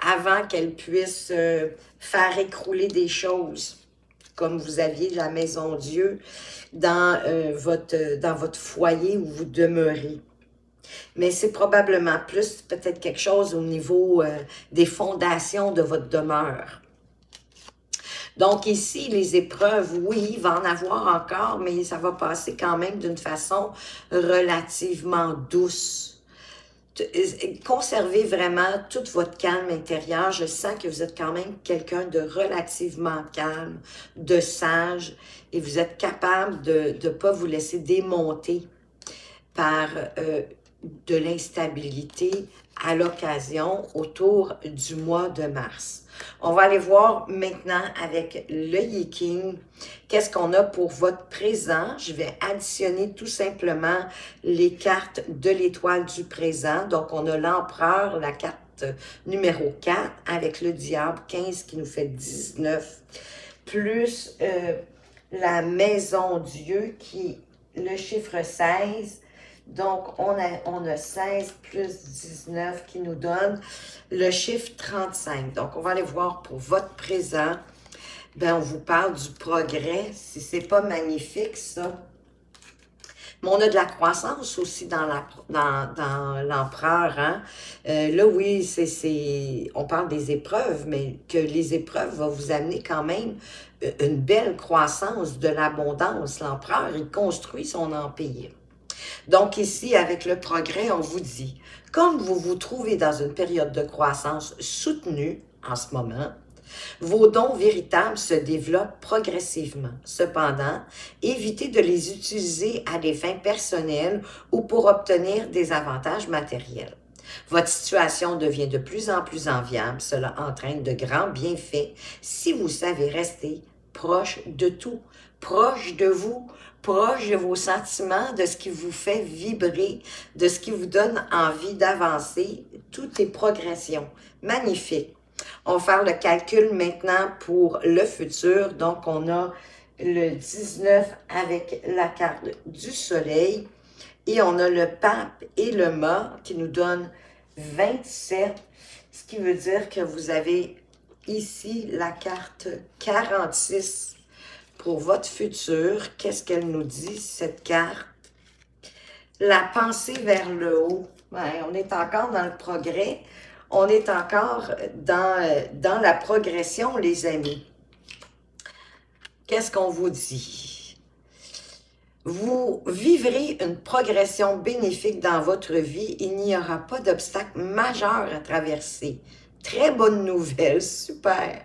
avant qu'elles puissent euh, faire écrouler des choses, comme vous aviez la maison Dieu dans, euh, votre, dans votre foyer où vous demeurez. Mais c'est probablement plus peut-être quelque chose au niveau euh, des fondations de votre demeure. Donc ici, les épreuves, oui, il va en avoir encore, mais ça va passer quand même d'une façon relativement douce. Conservez vraiment tout votre calme intérieur. Je sens que vous êtes quand même quelqu'un de relativement calme, de sage, et vous êtes capable de ne pas vous laisser démonter par euh, de l'instabilité à l'occasion autour du mois de mars. On va aller voir maintenant avec le Yiking qu'est-ce qu'on a pour votre présent. Je vais additionner tout simplement les cartes de l'étoile du présent. Donc, on a l'empereur, la carte numéro quatre, avec le diable quinze qui nous fait dix-neuf, plus euh, la maison Dieu qui le chiffre seize. Donc, on a, on a seize plus dix-neuf qui nous donne le chiffre trente-cinq. Donc, on va aller voir pour votre présent. Bien, on vous parle du progrès. Si c'est pas magnifique, ça. Mais on a de la croissance aussi dans la, dans, dans l'empereur. Hein? Euh, là, oui, c'est, c'est, on parle des épreuves, mais que les épreuves vont vous amener quand même une belle croissance de l'abondance. L'empereur, il construit son empire. Donc ici, avec le progrès, on vous dit, comme vous vous trouvez dans une période de croissance soutenue en ce moment, vos dons véritables se développent progressivement. Cependant, évitez de les utiliser à des fins personnelles ou pour obtenir des avantages matériels. Votre situation devient de plus en plus enviable. Cela entraîne de grands bienfaits si vous savez rester proche de tout, proche de vous, proche de vos sentiments, de ce qui vous fait vibrer, de ce qui vous donne envie d'avancer, toutes les progressions. Magnifique. On va faire le calcul maintenant pour le futur. Donc, on a le dix-neuf avec la carte du soleil et on a le pape et le mât qui nous donnent vingt-sept, ce qui veut dire que vous avez ici la carte quarante-six. Pour votre futur, qu'est-ce qu'elle nous dit, cette carte? La pensée vers le haut. Ouais, on est encore dans le progrès. On est encore dans, dans la progression, les amis. Qu'est-ce qu'on vous dit? vous vivrez une progression bénéfique dans votre vie. Il n'y aura pas d'obstacle majeur à traverser. Très bonne nouvelle, super.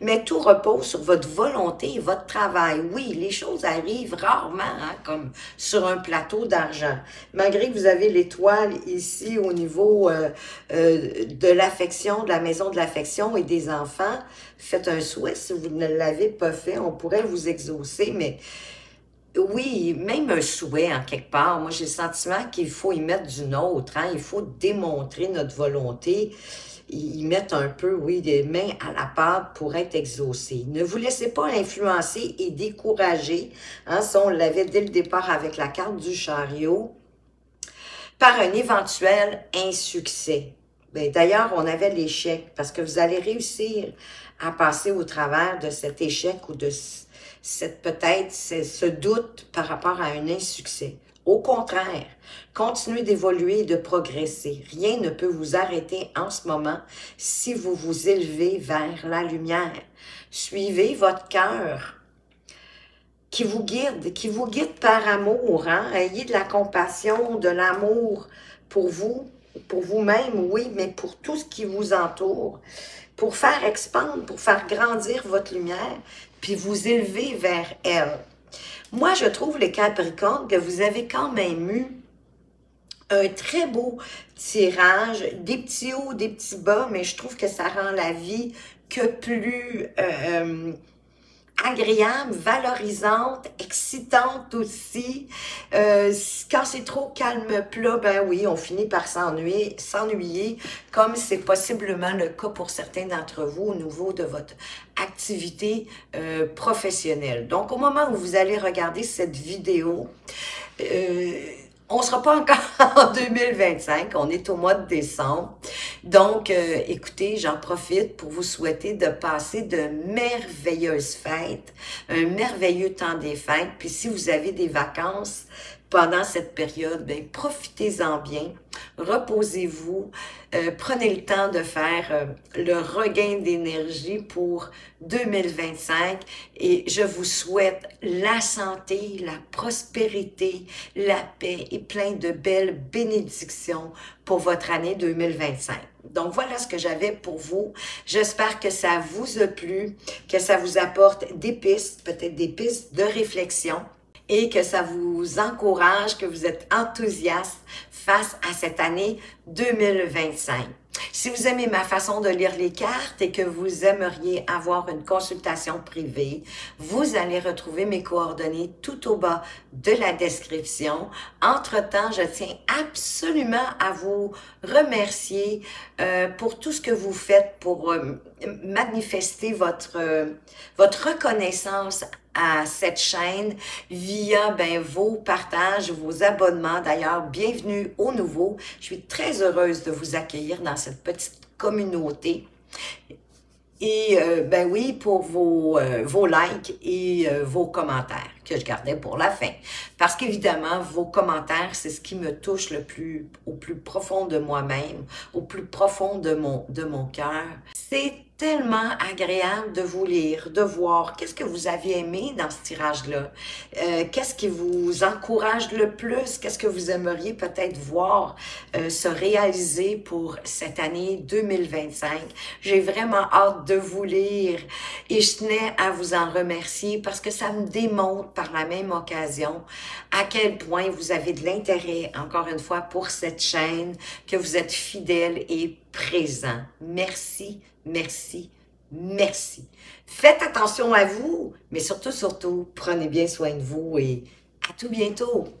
Mais tout repose sur votre volonté et votre travail. Oui, les choses arrivent rarement, hein, comme sur un plateau d'argent. Malgré que vous avez l'étoile ici au niveau euh, euh, de l'affection, de la maison de l'affection et des enfants, faites un souhait si vous ne l'avez pas fait. On pourrait vous exaucer, mais... oui, même un souhait, en hein, quelque part. Moi, j'ai le sentiment qu'il faut y mettre du nôtre. Hein? Il faut démontrer notre volonté. Y mettre un peu, oui, des mains à la pâte pour être exaucé. Ne vous laissez pas influencer et décourager. Hein? Ça, on l'avait dès le départ avec la carte du chariot. Par un éventuel insuccès. D'ailleurs, on avait l'échec. Parce que vous allez réussir à passer au travers de cet échec ou de... peut-être ce doute par rapport à un insuccès. Au contraire, continuez d'évoluer et de progresser. Rien ne peut vous arrêter en ce moment si vous vous élevez vers la lumière. Suivez votre cœur qui vous guide, qui vous guide par amour. Hein? Ayez de la compassion, de l'amour pour vous, pour vous-même, oui, mais pour tout ce qui vous entoure. Pour faire expandre, pour faire grandir votre lumière, puis vous élever vers elle. Moi, je trouve, les Capricornes, que vous avez quand même eu un très beau tirage, des petits hauts, des petits bas, mais je trouve que ça rend la vie que plus euh, agréable, valorisante, excitante aussi. Euh, quand c'est trop calme plat, ben oui, on finit par s'ennuyer, s'ennuyer, comme c'est possiblement le cas pour certains d'entre vous au niveau de votre activité euh, professionnelle. Donc, au moment où vous allez regarder cette vidéo, euh, on ne sera pas encore en deux mille vingt-cinq, on est au mois de décembre. Donc, euh, écoutez, j'en profite pour vous souhaiter de passer de merveilleuses fêtes, un merveilleux temps des fêtes. Puis si vous avez des vacances pendant cette période, bien, profitez-en bien, reposez-vous, euh, prenez le temps de faire euh, le regain d'énergie pour deux mille vingt-cinq et je vous souhaite la santé, la prospérité, la paix et plein de belles bénédictions pour votre année deux mille vingt-cinq. Donc, voilà ce que j'avais pour vous. J'espère que ça vous a plu, que ça vous apporte des pistes, peut-être des pistes de réflexion, et que ça vous encourage, que vous êtes enthousiaste face à cette année deux mille vingt-cinq. Si vous aimez ma façon de lire les cartes et que vous aimeriez avoir une consultation privée, vous allez retrouver mes coordonnées tout au bas de la description. Entre-temps, je tiens absolument à vous remercier euh, pour tout ce que vous faites pour euh, manifester votre, euh, votre reconnaissance à cette chaîne via ben, vos partages, vos abonnements. D'ailleurs, bienvenue aux nouveaux. Je suis très heureuse de vous accueillir dans cette petite communauté. Et euh, ben oui, pour vos, euh, vos likes et euh, vos commentaires que je gardais pour la fin. Parce qu'évidemment, vos commentaires, c'est ce qui me touche le plus, au plus profond de moi-même, au plus profond de mon, de mon cœur. C'est tellement agréable de vous lire, de voir qu'est-ce que vous avez aimé dans ce tirage-là, euh, qu'est-ce qui vous encourage le plus, qu'est-ce que vous aimeriez peut-être voir euh, se réaliser pour cette année deux mille vingt-cinq. J'ai vraiment hâte de vous lire et je tenais à vous en remercier parce que ça me démontre par la même occasion à quel point vous avez de l'intérêt, encore une fois, pour cette chaîne, que vous êtes fidèles et présents. Merci. Merci, merci. Faites attention à vous, mais surtout, surtout, prenez bien soin de vous et à tout bientôt.